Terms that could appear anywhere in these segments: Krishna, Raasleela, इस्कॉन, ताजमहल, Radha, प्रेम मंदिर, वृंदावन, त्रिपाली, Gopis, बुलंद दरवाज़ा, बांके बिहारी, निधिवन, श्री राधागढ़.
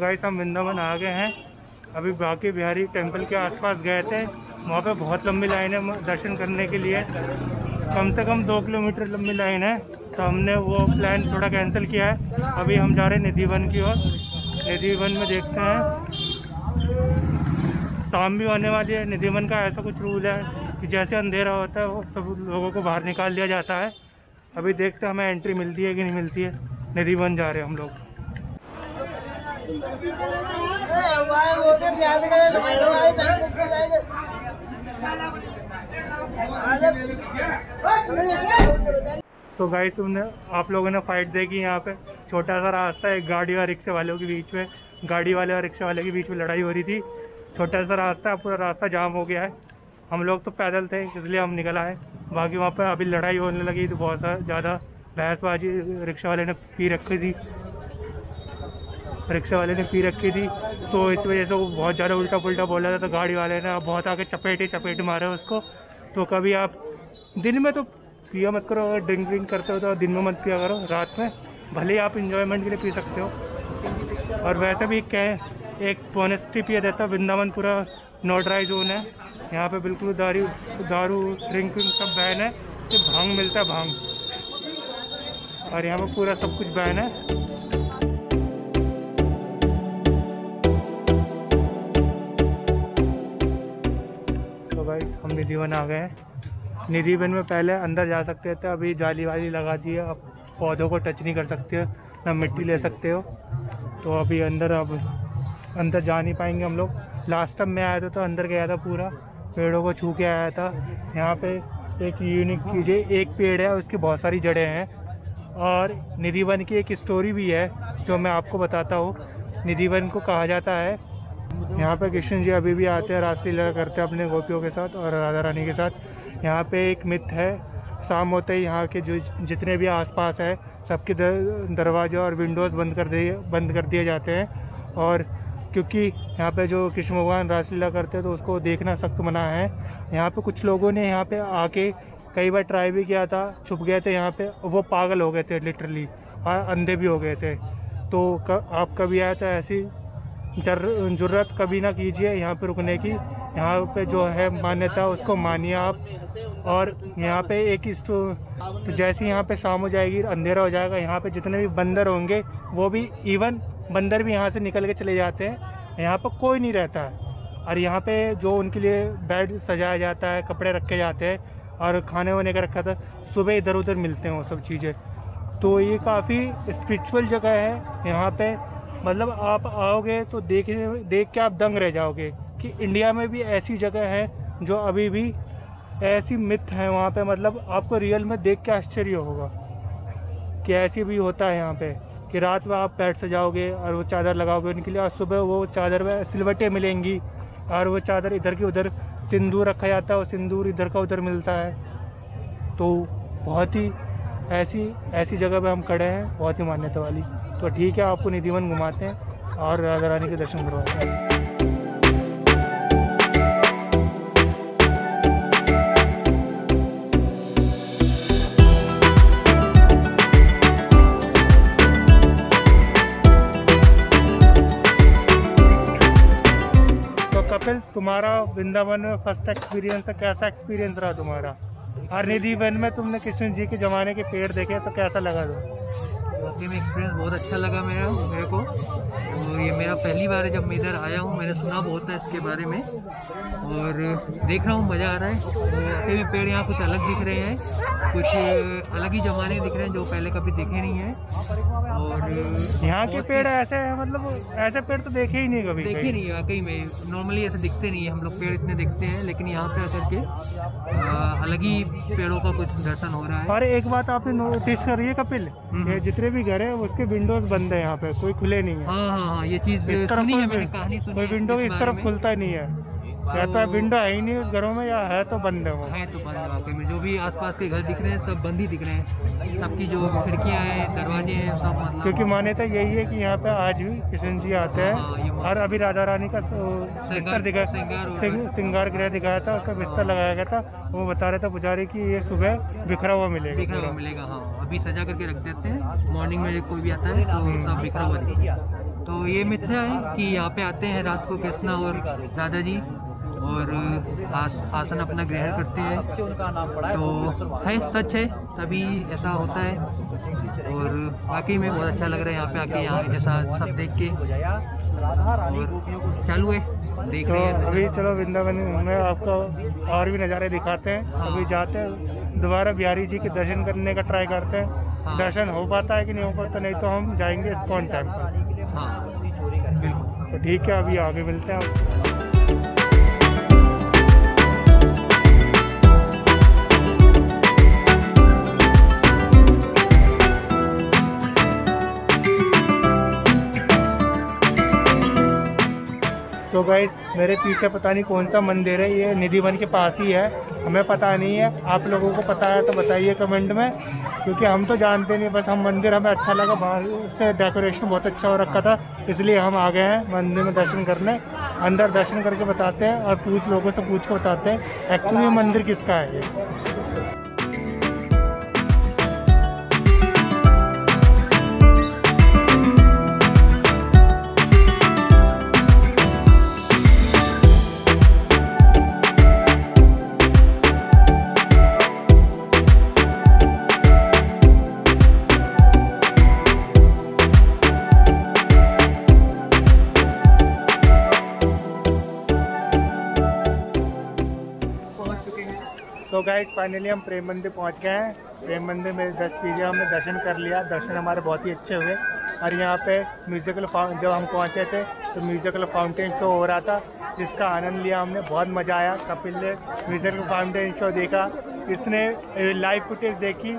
Guys हम वृंदावन आ गए हैं। अभी बांके बिहारी टेम्पल के आसपास गए थे, वहाँ पे बहुत लंबी लाइन है दर्शन करने के लिए, कम से कम 2 किलोमीटर लंबी लाइन है, तो हमने वो प्लान थोड़ा कैंसिल किया है। अभी हम जा रहे हैं निधिवन की ओर। निधिवन में देखते हैं, शाम भी होने वाली है। निधिवन का ऐसा कुछ रूल है कि जैसे अंधेरा होता है वो सब लोगों को बाहर निकाल लिया जाता है। अभी देखते हैं हमें एंट्री मिलती है कि नहीं मिलती है। निधिवन जा रहे हैं हम लोग। तो गाइस आप लोगों ने फाइट देखी यहाँ पे, छोटा सा रास्ता, एक गाड़ी और रिक्शे वालों के बीच में, गाड़ी वाले और रिक्शे वाले के बीच में लड़ाई हो रही थी। छोटा सा रास्ता, पूरा रास्ता जाम हो गया है। हम लोग तो पैदल थे इसलिए हम निकल आए, बाकी वहाँ पर अभी लड़ाई होने लगी तो बहुत ज़्यादा बहसबाजी रिक्शा वाले ने पी रखी थी, तो इस वजह से वो बहुत ज़्यादा उल्टा पुल्टा बोला था, तो गाड़ी वाले ने बहुत आके चपेट मारे उसको। तो कभी आप दिन में तो पिया मत करो, अगर ड्रिंक करते हो तो दिन में मत पिया करो, रात में भले ही आप इन्जॉयमेंट के लिए पी सकते हो। और वैसे भी एक पॉनेस्टी पिया जाता है, वृंदावन पूरा नोटराइज जोन है, यहाँ पे बिल्कुल दारू ड्रिंक विंक सब बैन है, सिर्फ भांग मिलता है, भांग, और यहाँ पे पूरा सब कुछ बैन है। तो भाई हम निधिवन आ गए हैं। निधिवन में पहले अंदर जा सकते थे, अभी जाली वाली लगा दी है, आप पौधों को टच नहीं कर सकते हो, ना मिट्टी ले सकते हो, तो अभी अंदर जा नहीं पाएंगे हम लोग। लास्ट टाइम मैं आया था तो अंदर गया था, पूरा पेड़ों को छू के आया था। यहाँ पे एक यूनिक चीज़ है, एक पेड़ है उसकी बहुत सारी जड़ें हैं, और निधिवन की एक स्टोरी भी है जो मैं आपको बताता हूँ। निधिवन को कहा जाता है, यहाँ पर कृष्ण जी अभी भी आते हैं, रासलीला करते हैं अपने गोपियों के साथ और राधा रानी के साथ। यहाँ पे एक मिथ है, शाम होते ही यहाँ के जो जितने भी आसपास है सबके दरवाजे और विंडोज़ बंद कर दिए जाते हैं, और क्योंकि यहाँ पे जो कृष्ण भगवान रासलीला करते हैं तो उसको देखना सख्त मना है। यहाँ पे कुछ लोगों ने यहाँ पे आके कई बार ट्राई भी किया था, छुप गए थे यहाँ पे, वो पागल हो गए थे लिटरली, और अंधे भी हो गए थे। तो आप कभी आए तो ऐसी ज़रूरत कभी ना कीजिए यहाँ पर रुकने की। यहाँ पे जो है मान्यता उसको मानिए आप। और यहाँ पे तो जैसे यहाँ पे शाम हो जाएगी, अंधेरा हो जाएगा, यहाँ पे जितने भी बंदर होंगे वो भी, इवन बंदर भी यहाँ से निकल के चले जाते हैं, यहाँ पर कोई नहीं रहता है। और यहाँ पे जो उनके लिए बेड सजाया जाता है, कपड़े रखे जाते हैं और खाने वाने का रखा था, सुबह इधर उधर मिलते हैं वो सब चीज़ें। तो ये काफ़ी स्पिरिचुअल जगह है, यहाँ पे मतलब आप आओगे तो देख के आप दंग रह जाओगे कि इंडिया में भी ऐसी जगह है जो अभी भी ऐसी मिथ है वहाँ पे, मतलब आपको रियल में देख के आश्चर्य होगा कि ऐसी भी होता है यहाँ पे कि रात में आप पैर से जाओगे और वो चादर लगाओगे उनके लिए, और सुबह वो चादर में सिलवटें मिलेंगी, और वो चादर इधर की उधर, सिंदूर रखा जाता है और सिंदूर इधर का उधर मिलता है। तो बहुत ही ऐसी जगह पर हम खड़े हैं, बहुत ही मान्यता वाली। तो ठीक है, आपको निधिवन घुमाते हैं और राधा रानी के दर्शन करवाते हैं। तुम्हारा वृंदावन में फर्स्ट एक्सपीरियंस है, कैसा एक्सपीरियंस रहा तुम्हारा? और निधिवन में तुमने कृष्ण जी के जमाने के पेड़ देखे तो कैसा लगा? वाकई में एक्सपीरियंस बहुत अच्छा लगा मेरे को। और ये मेरा पहली बार है जब मैं इधर आया हूँ, मैंने सुना बहुत है इसके बारे में और देख रहा हूँ, मज़ा आ रहा है। वाकई में पेड़ यहाँ कुछ अलग दिख रहे हैं, कुछ अलग ही जमाने दिख रहे हैं जो पहले कभी देखे नहीं है। और यहाँ के पेड़ ऐसे हैं, मतलब ऐसे पेड़ तो देखे ही नहीं कभी, देखे नहीं वाकई में। नॉर्मली ऐसे दिखते नहीं है, हम लोग पेड़ इतने देखते हैं, लेकिन यहाँ पे आकर के अलग ही पेड़ों का कुछ दर्शन हो रहा है। और एक बात आपने नोटिस करी है कपिल, ये जितने भी घर है उसके विंडोज बंद है, यहाँ पे कोई खुले नहीं है। हाँ, ये चीज इस तरफ कोई विंडो इस तरफ खुलता नहीं है, ऐसा विंडो है ही नहीं उस घरों में, या है तो बंद है, वो है तो बंद है। वाकई में जो भी आसपास के घर दिख रहे हैं सब बंद ही दिख रहे हैं, सबकी जो खिड़कियां हैं, दरवाजे हैं, सब बंद। क्योंकि मान्यता यही है कि यहाँ पे आज भी कृष्ण जी आते हैं, और अभी राधा रानी का बिस्तर दिखाया, श्रृंगार गृह दिखाया था, उसका बिस्तर लगाया गया था, वो बता रहे थे पुजारी की ये सुबह बिखरा हुआ मिलेगा। हाँ, अभी सजा करके रख देते हैं, मॉर्निंग में कोई भी आता है तो सब बिखरा हुआ। तो ये मिथ्या है कि यहाँ पे आते हैं रात को कृष्णा और राधा जी और आसन अपना ग्रहण करते हैं, तो है सच है तभी ऐसा होता है। और वाकई में बहुत अच्छा लग रहा है यहाँ पे आके, यहाँ ऐसा सब देख के। और चालू है देख रहे हैं अभी, चलो वृंदावन में आपको और भी नज़ारे दिखाते हैं। हाँ। अभी जाते हैं दोबारा बिहारी जी के दर्शन करने का ट्राई करते हैं। हाँ। दर्शन हो पाता है कि नहीं हो पाता, नहीं तो हम जाएंगे इस्कॉन टेम्पल। हाँ बिल्कुल, तो ठीक है अभी आगे मिलते हैं। तो गाइस मेरे पीछे पता नहीं कौन सा मंदिर है, ये निधिवन के पास ही है, हमें पता नहीं है। आप लोगों को पता है तो बताइए कमेंट में, क्योंकि हम तो जानते नहीं, बस हम मंदिर हमें अच्छा लगा, बाहर से डेकोरेशन बहुत अच्छा हो रखा था इसलिए हम आ गए हैं मंदिर में दर्शन करने। अंदर दर्शन करके बताते हैं और कुछ लोगों से पूछ के बताते हैं एक्चुअली ये मंदिर किसका है। ये तो गाइस फाइनली हम प्रेम मंदिर पहुंच गए हैं। प्रेम मंदिर में हमने दर्शन कर लिया, दर्शन हमारे बहुत ही अच्छे हुए। और यहाँ पे म्यूज़िकल फाउंटेन, जब हम पहुंचे थे तो म्यूज़िकल फाउंटेन शो हो रहा था, जिसका आनंद लिया हमने, बहुत मज़ा आया। कपिल ने म्यूज़िकल फाउंटेन शो देखा, इसने लाइव फुटेज देखी।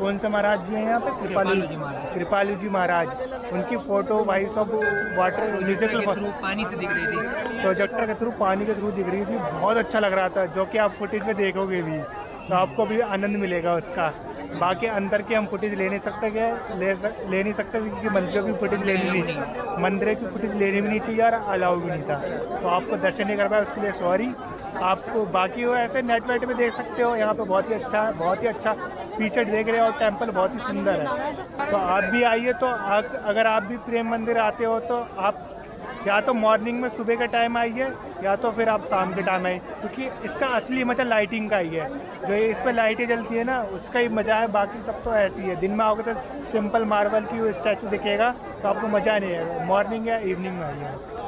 कौन से महाराज जी हैं यहाँ पे, त्रिपाली जी महाराज, उनकी फ़ोटो भाई सब वाटर म्यूजिकल पानी से दिख रही थी, प्रोजेक्टर के थ्रू पानी के थ्रू दिख रही थी, बहुत अच्छा लग रहा था, जो कि आप फुटेज में देखोगे भी तो आपको भी आनंद मिलेगा उसका। बाकी अंदर के हम फुटेज ले नहीं सकते, क्योंकि मंदिरों की फुटेज लेनी नहीं, मंदिर की फुटेज लेनी भी नहीं चाहिए और अलाउ भी नहीं था, तो आपको दर्शन नहीं कर पाया, उसके लिए सॉरी आपको। बाकी वो ऐसे नेटवर्क में देख सकते हो, यहाँ पे बहुत ही अच्छा है, बहुत ही अच्छा फीचर देख रहे हो और टेंपल बहुत ही सुंदर है। तो आप भी आइए, तो अगर आप भी प्रेम मंदिर आते हो तो आप या तो मॉर्निंग में सुबह के टाइम आइए या तो फिर आप शाम के टाइम आइए, क्योंकि इसका असली मजा लाइटिंग का ही है, जो इस पर लाइटें जलती है ना उसका ही मज़ा है, बाकी सब तो ऐसी है। दिन में आओगे तो सिंपल मार्बल की वो स्टैचू दिखेगा तो आपको मज़ा नहीं आएगा, मॉर्निंग या इवनिंग में आइए।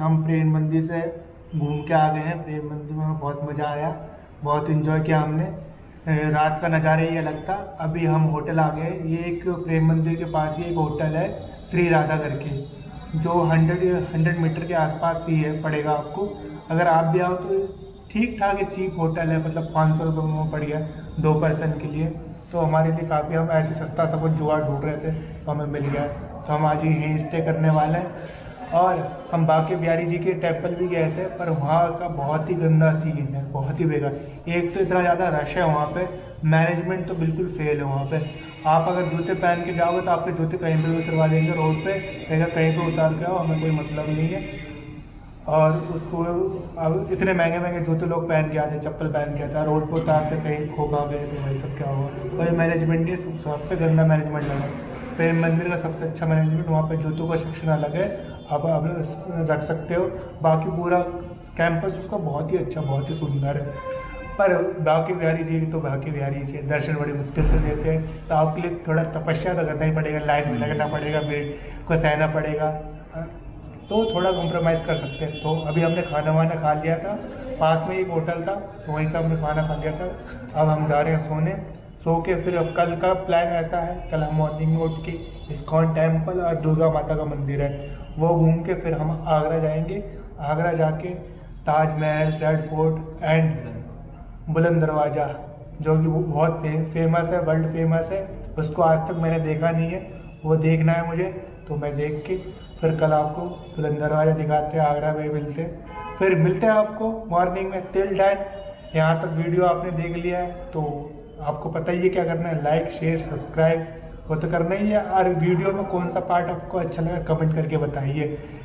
हम प्रेम मंदिर से घूम के आ गए हैं, प्रेम मंदिर में बहुत मज़ा आया, बहुत इन्जॉय किया हमने, रात का नज़ारा ही अलग था। अभी हम होटल आ गए, ये एक प्रेम मंदिर के पास ही एक होटल है श्री राधागढ़ की, जो 100 मीटर के आसपास ही है पड़ेगा आपको। अगर आप भी आओ तो ठीक ठाक एक चीप होटल है, मतलब 500 रुपये में पड़ गया 2 पर्सन के लिए, तो हमारे लिए काफ़ी, हम ऐसे सस्ता सब कुछ जुगाड़ ढूंढ रहे थे तो हमें मिल गया, तो हम आज यहीं स्टे करने वाले हैं। और हम बांके बिहारी जी के टेम्पल भी गए थे, पर वहाँ का बहुत ही गंदा सीन है, बहुत ही बेकार। एक तो इतना ज़्यादा रश है वहाँ पे, मैनेजमेंट तो बिल्कुल फेल है वहाँ पे। आप अगर जूते पहन के जाओगे तो आपके जूते कहीं पर उतरवा देंगे रोड पे, अगर कहीं पे उतार के आओ, हमें कोई मतलब नहीं है। और उसको अब इतने महंगे महंगे जूते लोग पहन के आते, चप्पल पहन के आता, रोड पर उतारते कहीं खोखा गए तो वही सब क्या होगा। और मैनेजमेंट के सबसे गंदा मैनेजमेंट लगा, प्रेम मंदिर का सबसे अच्छा मैनेजमेंट, वहाँ पर जूतों का सेक्शन अलग है, आप रख सकते हो। बाकी पूरा कैंपस उसका बहुत ही अच्छा, बहुत ही सुंदर है, पर बांके बिहारी जी तो बांके बिहारी जी दर्शन बड़ी मुश्किल से देते हैं, तो आपके लिए थोड़ा तपस्या तो करना ही पड़ेगा, लाइन में लगना पड़ेगा, वेट को सहना पड़ेगा, तो थोड़ा कॉम्प्रोमाइज़ कर सकते हैं। तो अभी हमने खाना वाना खा लिया था, पास में एक होटल था तो वहीं से हमने खाना खा लिया था। अब हम जा रहे हैं सोने, सो के फिर अब कल का प्लान ऐसा है, कल हम मॉर्निंग में उठ के इस्कॉन टेम्पल और दुर्गा माता का मंदिर है वो घूम के फिर हम आगरा जाएंगे। आगरा जाके ताजमहल, रेड फोर्ट एंड बुलंद दरवाज़ा जो कि वो बहुत फेमस है, वर्ल्ड फेमस है, उसको आज तक मैंने देखा नहीं है, वो देखना है मुझे। तो मैं देख के फिर कल आपको बुलंद दरवाज़ा दिखाते हैं, आगरा में मिलते हैं, फिर मिलते हैं आपको मॉर्निंग में। टिल दैन यहाँ तक वीडियो आपने देख लिया है तो आपको पता ही है क्या करना है, लाइक शेयर सब्सक्राइब वो तो करना ही है। और वीडियो में कौन सा पार्ट आपको अच्छा लगा कमेंट करके बताइए।